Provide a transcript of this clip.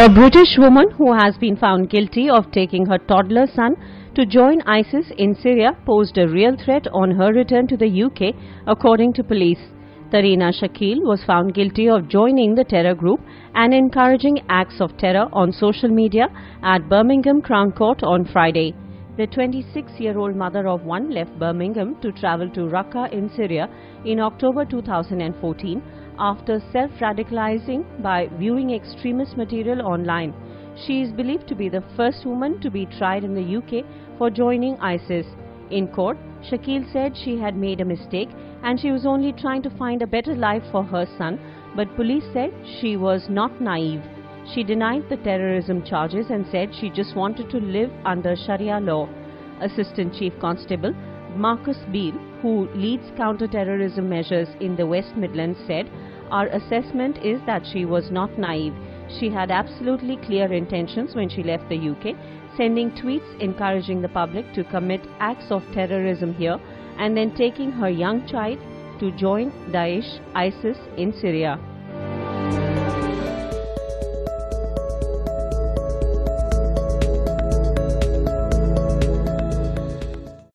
A British woman who has been found guilty of taking her toddler son to join ISIS in Syria posed a real threat on her return to the UK, according to police. Tareena Shakil was found guilty of joining the terror group and encouraging acts of terror on social media at Birmingham Crown Court on Friday. The 26-year-old mother of one left Birmingham to travel to Raqqa in Syria in October 2014 after self-radicalizing by viewing extremist material online. She is believed to be the first woman to be tried in the UK for joining ISIS. In court, Shakil said she had made a mistake and she was only trying to find a better life for her son, but police said she was not naive. She denied the terrorism charges and said she just wanted to live under Sharia law. Assistant Chief Constable Marcus Beale, who leads counter-terrorism measures in the West Midlands, said, "Our assessment is that she was not naive. She had absolutely clear intentions when she left the UK, sending tweets encouraging the public to commit acts of terrorism here and then taking her young child to join Daesh ISIS in Syria."